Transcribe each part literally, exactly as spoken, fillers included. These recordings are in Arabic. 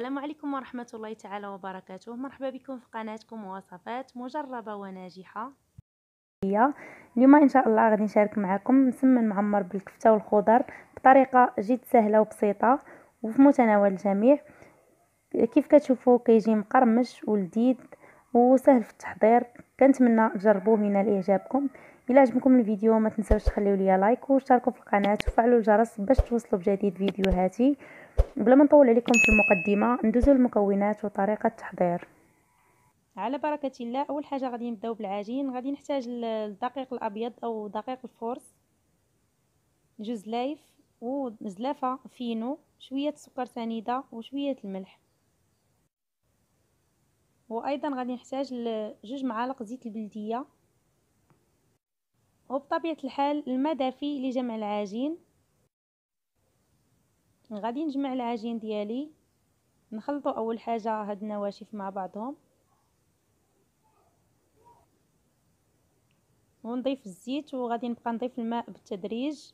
السلام عليكم ورحمة الله تعالى وبركاته. مرحبا بكم في قناتكم وصفات مجربة وناجحة. اليوم إن شاء الله غادي نشارك معكم مسمن معمر بالكفتة والخضر بطريقة جد سهلة وبسيطة وفي متناول الجميع. كيف كتشوفوا كيجي مقرمش ولذيذ وسهل في التحضير. كنتمنى تجربوه من اعجابكم. إلا عجبكم الفيديو ما تنساوش تخليو ليا لايك واشتركوا في القناه وفعلوا الجرس باش توصلوا بجديد فيديوهاتي. بلا ما نطول عليكم في المقدمه ندوزوا المكونات وطريقه التحضير. على بركه الله. اول حاجه غادي نبداو بالعجين. غادي نحتاج الدقيق الابيض او دقيق الفورس، جوج لايف وزلافه فينو، شويه سكر سنيده وشويه الملح. وايضا غادي نحتاج جوج معالق زيت البلديه، وبطبيعه الحال الماء دافي لجمع العجين. غادي نجمع العجين ديالي، نخلطوا اول حاجه هاد النواشف مع بعضهم ونضيف الزيت، وغادي نبقى نضيف الماء بالتدريج.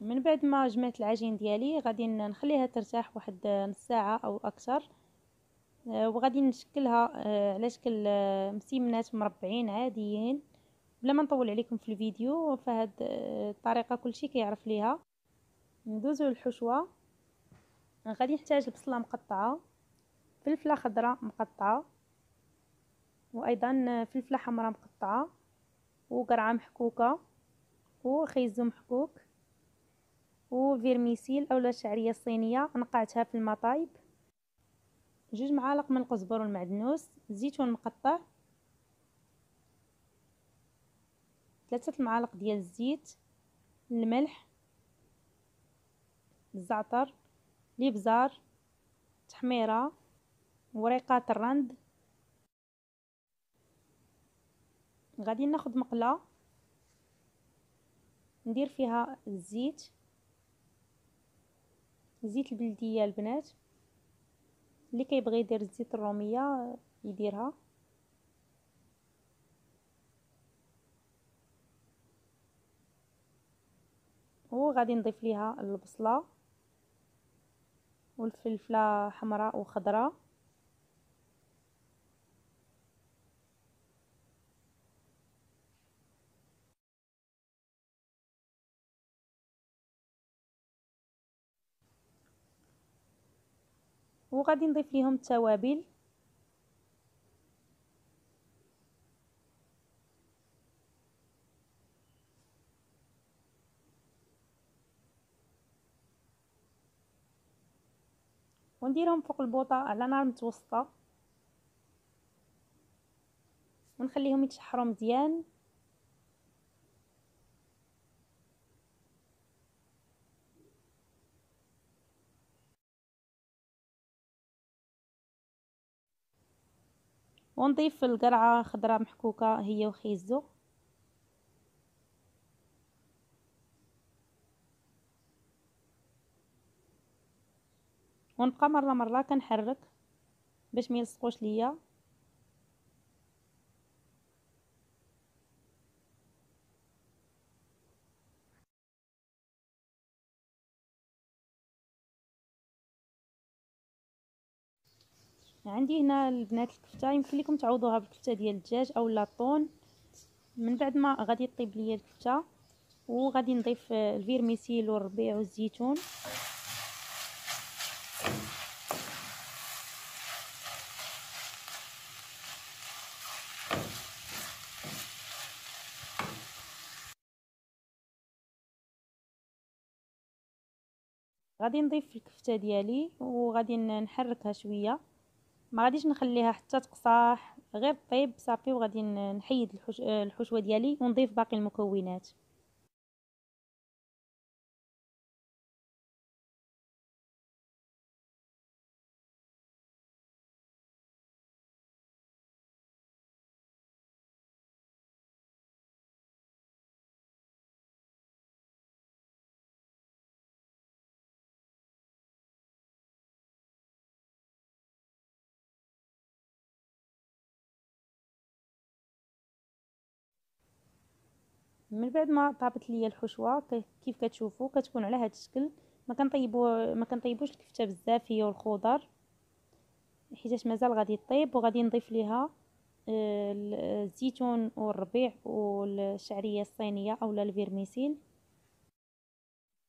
من بعد ما جمعت العجين ديالي غادي نخليها ترتاح واحد نص ساعه او اكثر، وغادي نشكلها على شكل مسيمنات مربعين عاديين. بلا ما نطول عليكم في الفيديو، فهاد الطريقه كلشي كيعرف ليها. ندوزو للحشوه. غادي نحتاج البصله مقطعه، فلفله خضراء مقطعه، وايضا فلفله حمراء مقطعه، وقرعه محكوكه، وخيزو محكوك، وفيرميسيل اولا الشعريه الصينيه نقعتها في الماء طايب، جوج معالق من القزبر والمعدنوس، زيتون مقطع، ثلاثه المعالق ديال الزيت، الملح، الزعتر، الابزار، تحميره، وريقات الرند. غادي ناخذ مقله ندير فيها الزيت، زيت البلديه البنات، اللي كيبغي يدير الزيت الروميه يديرها. وغادي نضيف ليها البصله والفلفله حمراء وخضراء، وغادي نضيف ليهم التوابل. ونديرهم فوق البوطه على نار متوسطه ونخليهم يتشحروا مزيان. ونضيف القرعه خضراء محكوكه هي وخيزو، ونبقى مره مره كنحرك باش ما يلصقوش ليا. عندي هنا البنات الكفته، يمكن لكم تعوضوها بالكفته ديال الدجاج او اللاطون. من بعد ما غادي طيب ليا الكفته وغادي نضيف الفيرميسيل والربيع والزيتون، غادي نضيف الكفته ديالي وغادي نحركها شويه. ما غاديش نخليها حتى تقصاح، غير طيب صافي. وغادي نحيد الحشوه ديالي ونضيف باقي المكونات. من بعد ما طابت ليا الحشوه كيف كتشوفوا كتكون على هذا الشكل. ما كنطيبو ما كنطيبوش الكفته بزاف هي والخضر حيت مازال غادي يطيب، وغادي نضيف ليها الزيتون والربيع والشعريه الصينيه اولا الفيرميسيل،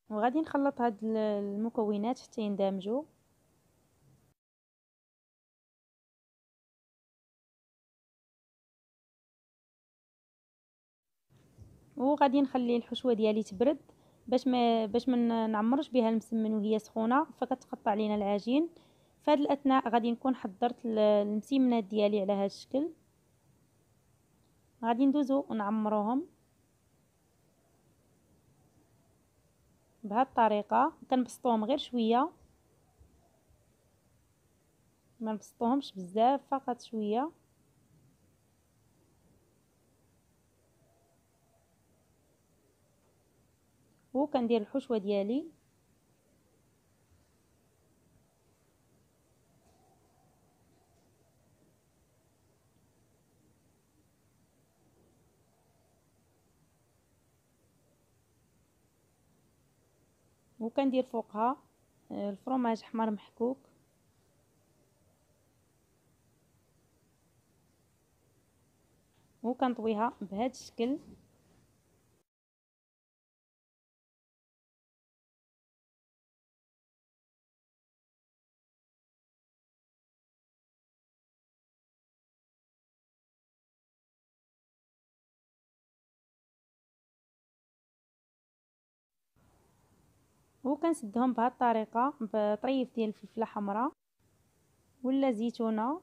وغادي نخلط هاد المكونات حتى يندمجوا. وغادي نخلي الحشوه ديالي تبرد باش ما باش ما نعمرش بها المسمن وهي سخونه فكتقطع لينا العجين. فهاد الاثناء غادي نكون حضرت المسمنات ديالي على هاد الشكل، غادي ندوزو ونعمروهم بهاد الطريقه. كنبسطوهم غير شويه، ما نبسطوهمش بزاف فقط شويه. وكندير الحشوه ديالي وكندير فوقها الفرماج احمر محكوك. وكنطويها بهذا الشكل. وكنسدهم بهذه الطريقه بطريف ديال الفلفله حمراء ولا زيتونه،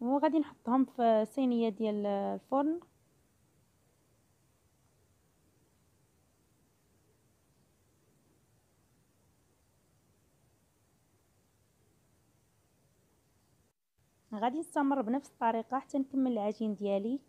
وغادي نحطهم في صينيه ديال الفرن. غادي نستمر بنفس الطريقه حتى نكمل العجين ديالي.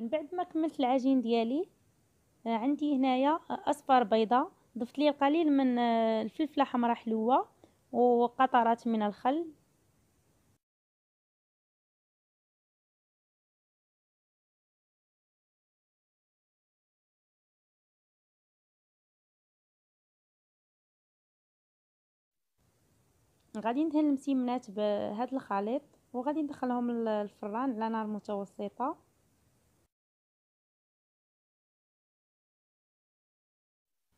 من بعد ما كملت العجين ديالي عندي هنايا اصفر بيضه، ضفت ليه القليل من الفلفله حمراء حلوه وقطرات من الخل. غادي ندهن المسيمنات بهذا الخليط وغادي ندخلهم للفران على نار متوسطه.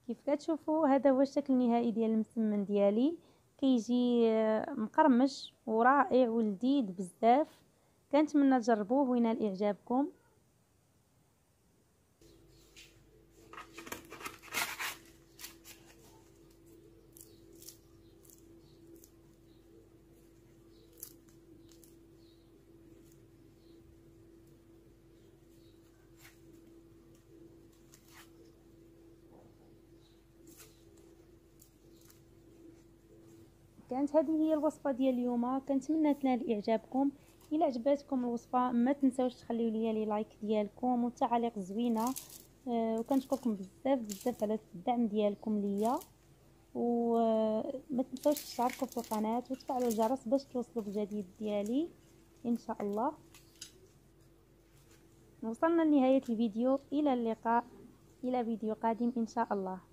كيف كتشوفوا هذا هو الشكل النهائي ديال المسمن ديالي، كيجي مقرمش ورائع ولذيذ بزاف. كنتمنى تجربوه وينال اعجابكم. كانت هذه هي الوصفه ديال اليوم، كنتمنى تنال اعجابكم. الى عجباتكم الوصفه ما تنساوش تخليو ليا لي لايك ديالكم والتعليق زوينه، وكنشكركم بزاف بزاف على الدعم ديالكم ليا، وما تنساوش تشتركوا في القناه وتفعلوا الجرس باش توصلوا بالجديد ديالي ان شاء الله. وصلنا لنهايه الفيديو، الى اللقاء الى فيديو قادم ان شاء الله.